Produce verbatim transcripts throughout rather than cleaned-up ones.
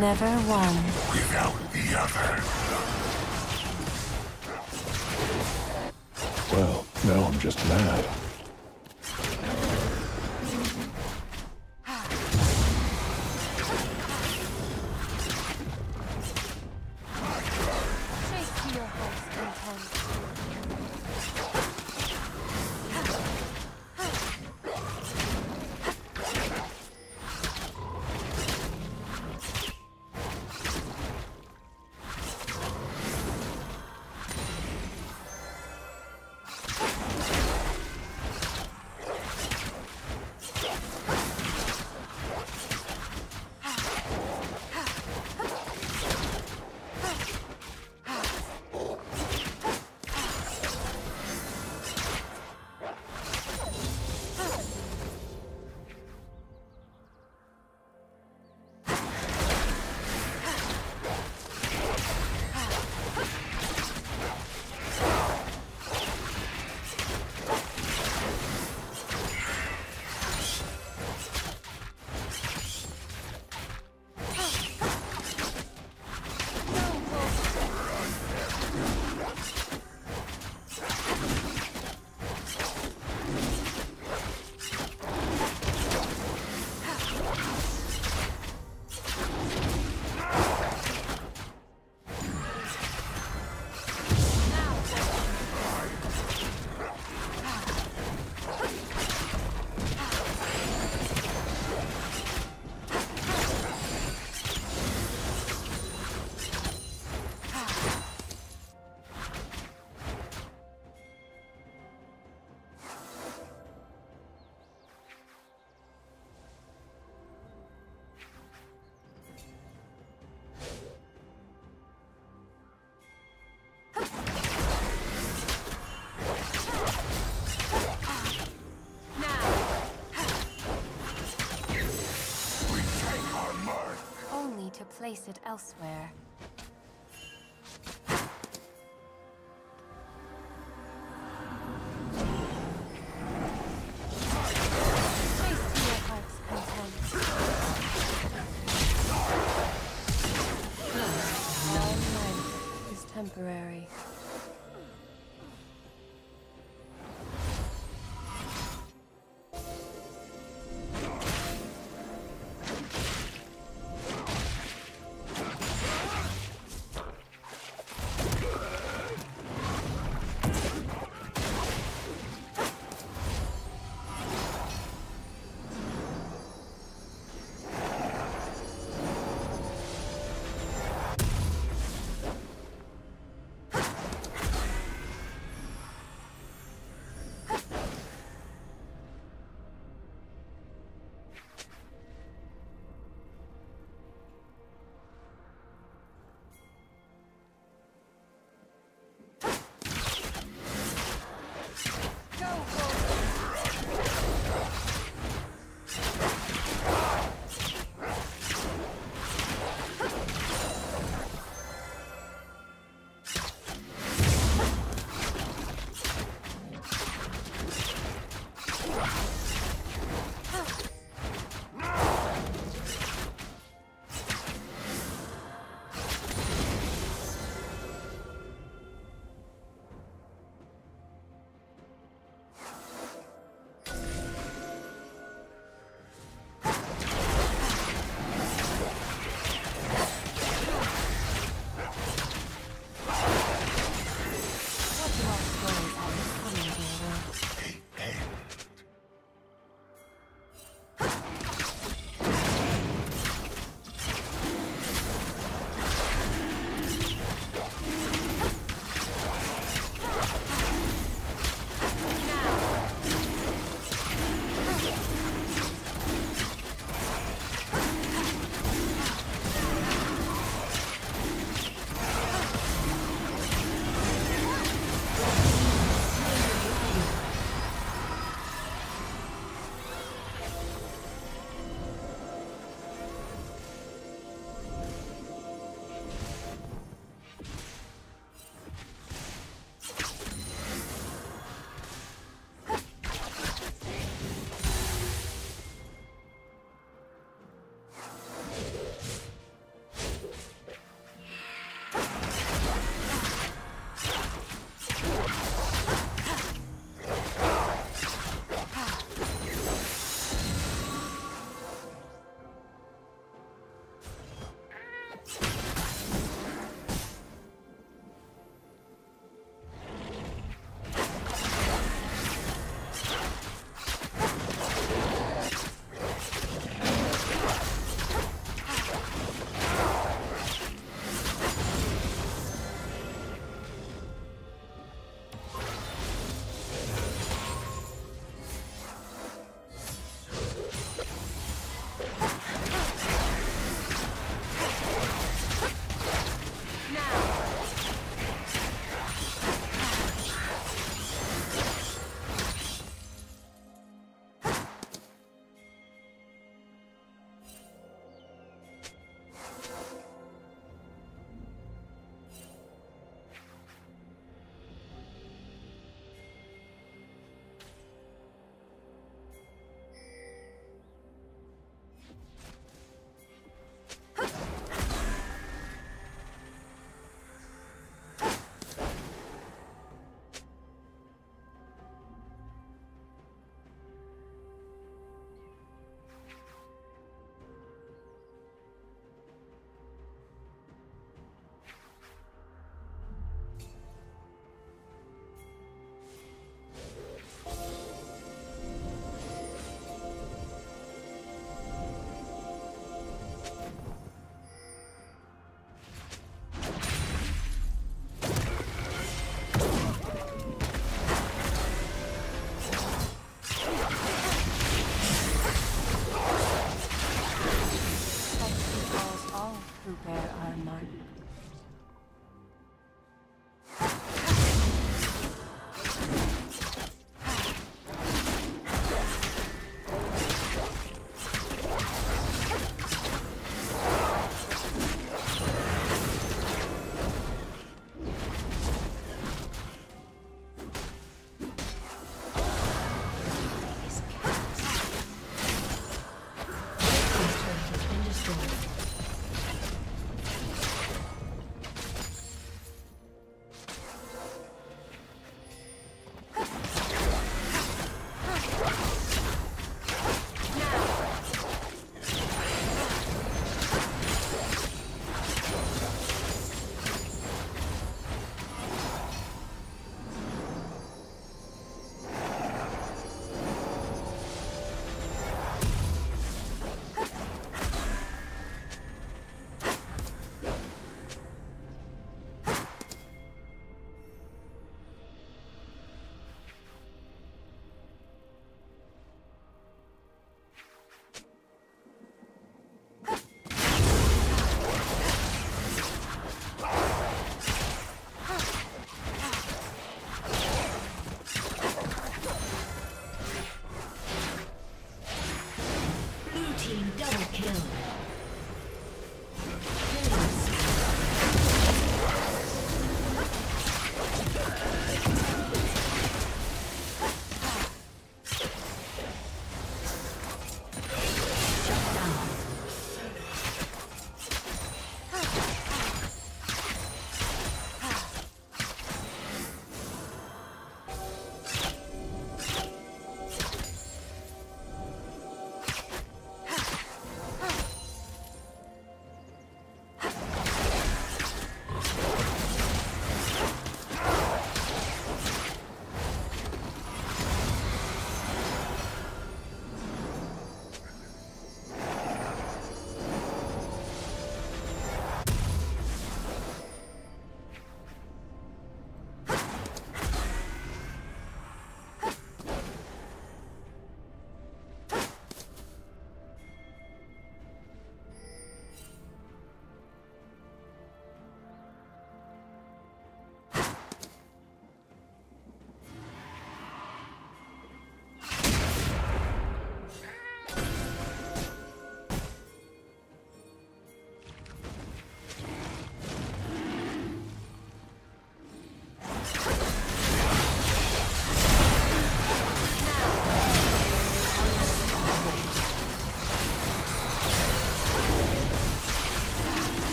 Never one without the other. Well, now I'm just mad. To place it elsewhere. who bear our mark.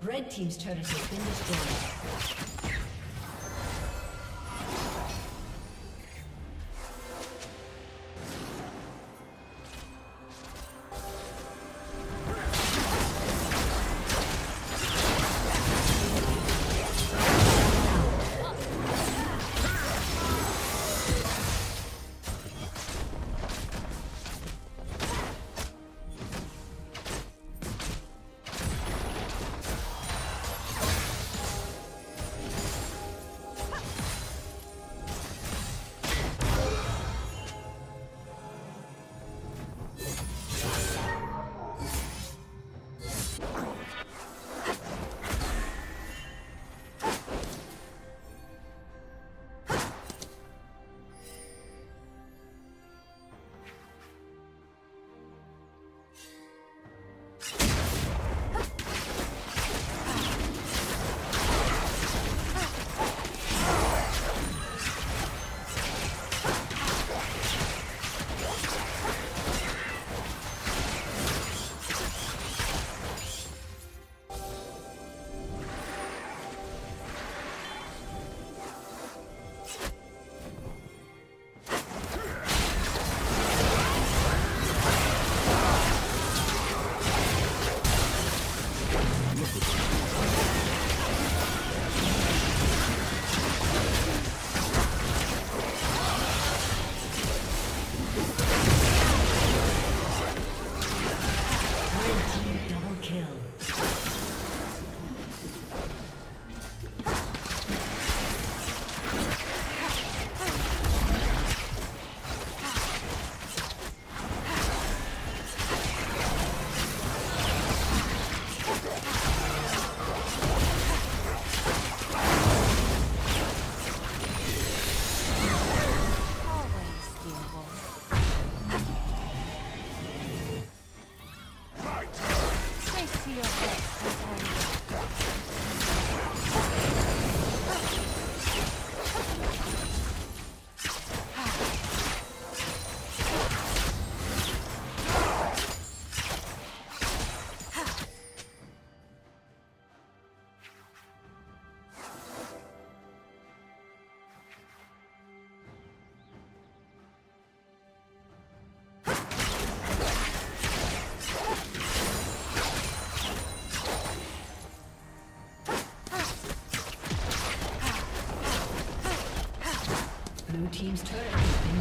Red team's turret has been destroyed. Blue team's turret has been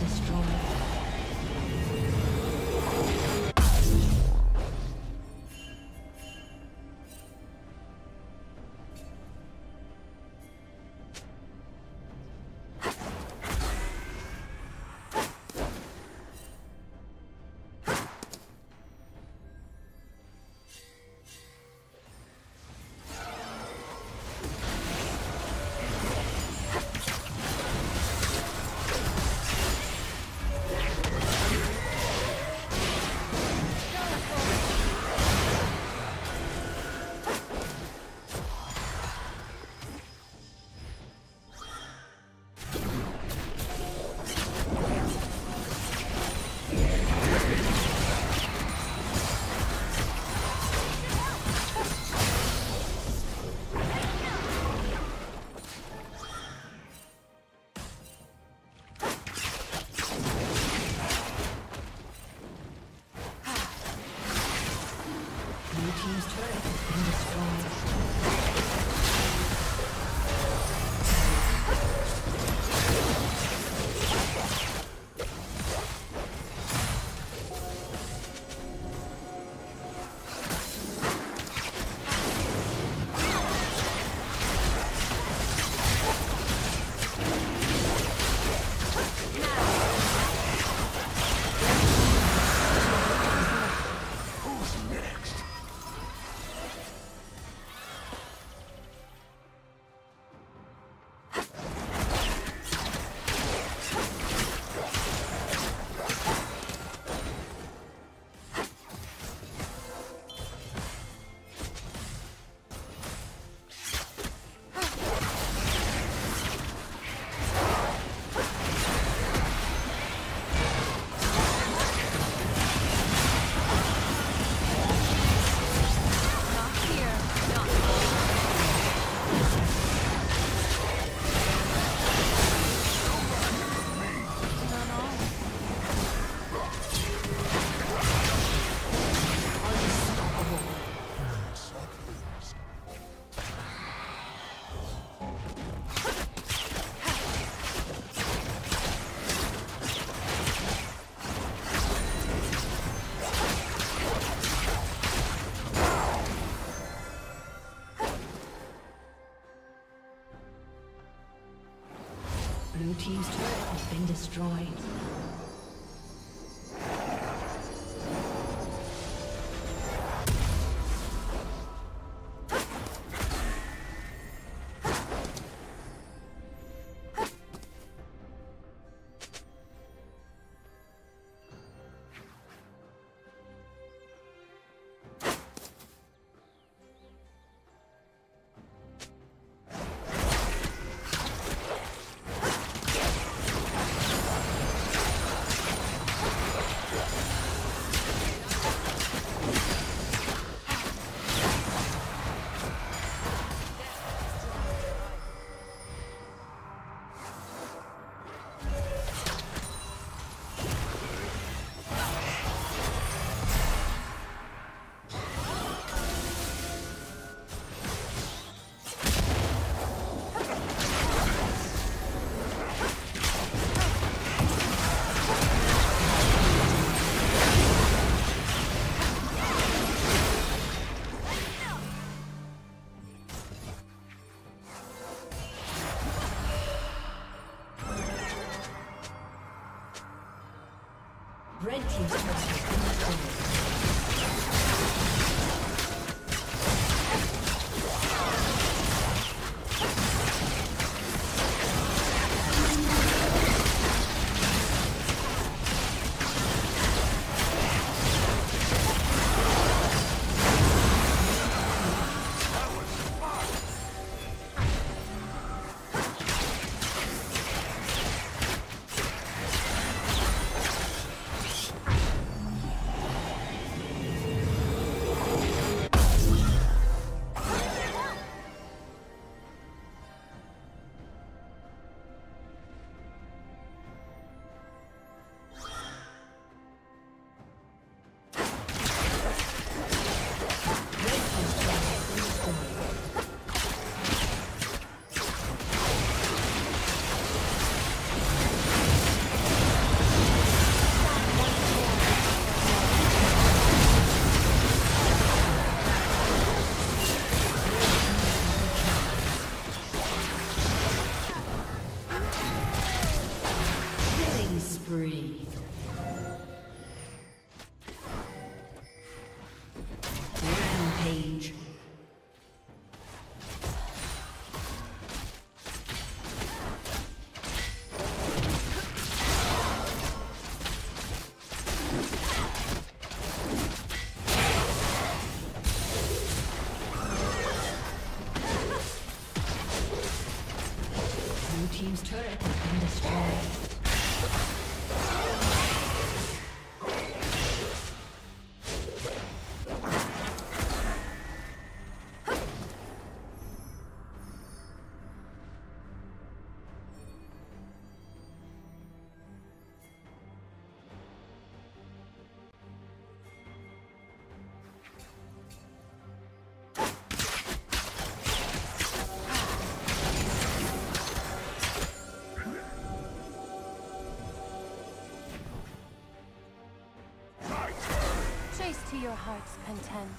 Blue team's turret has been destroyed. Team's turret has been destroyed. To your heart's content.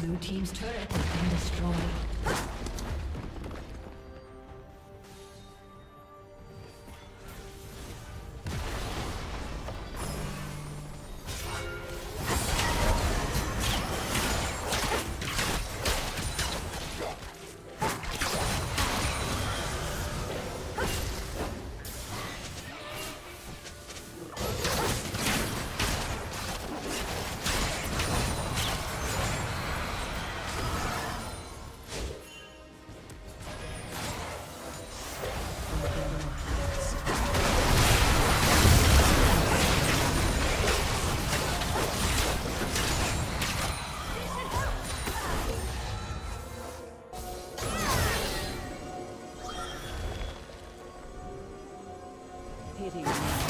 Blue team's turret has been destroyed. Hitting.